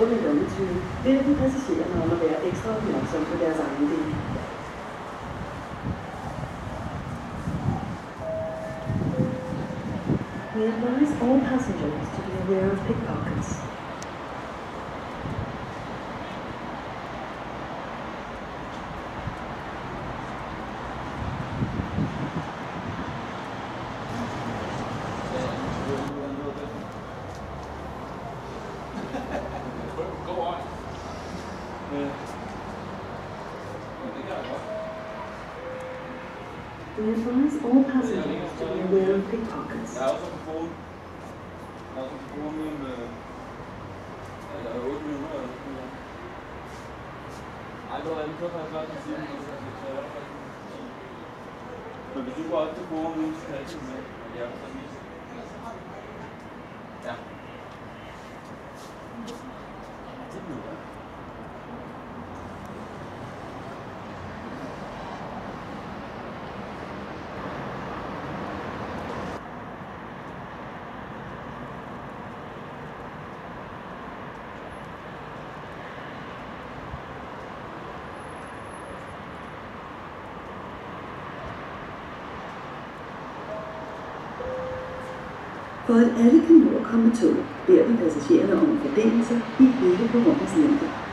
Rundt om til, hvilken passagererne om at være ekstra opmærksom på deres egen del. We advise all passengers to be aware of pickpockets. We advise all passengers to be aware of pickpockets. For at alle kan nå at komme med toget, beder vi passagererne om fordelelser i hele perronens længde.